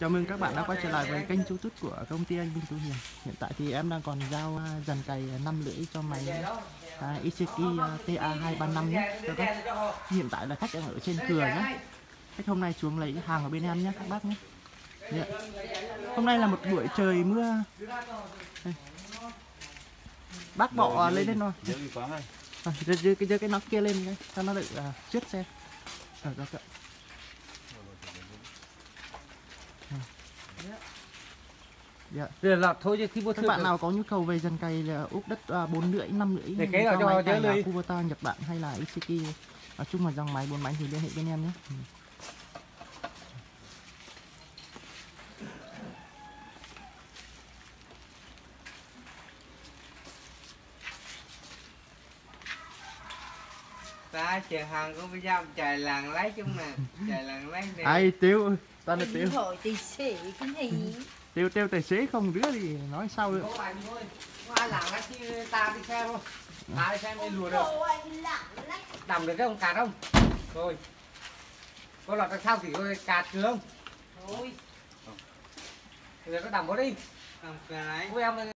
Chào mừng các bạn đã quay trở lại với kênh YouTube của công ty Anh Minh Tú Hiền. Hiện tại thì em đang còn giao dàn cày 5 lưỡi cho máy Iseki TA235 nhé. Hiện tại là khách đang ở trên cửa nhé. Khách hôm nay xuống lấy hàng ở bên em nhé các bác nhé. Hôm nay là một buổi trời mưa. Bác bỏ lên lên rồi. Dơ cái nóc kia lên cho nó được xuyết xe. Là thôi chứ khi các bạn nào có nhu cầu về dàn cày úp đất 4 lưỡi, 5 lưỡi để cái cho máy là Kubota, Nhật Bản hay là Iseki, nói chung là dòng máy 4 bánh thì liên hệ bên em nhé. Ta chờ hàng có bây giờ trời làng lấy chung nè, trời làng lấy nè. Ai tiêu, ta nói tiêu. Hội tài xế cái gì? Tiêu tài xế không rứa thì nói sao được. Có anh thôi, có ai làng lách chứ ta đi xe không? Ta đi xe mới lùa được. Đầm được cái ông cạt không? Rồi. Có lọt ra sau thì có cạt chứ không? Thôi. Bây giờ nó đầm có đi. Đầm cái.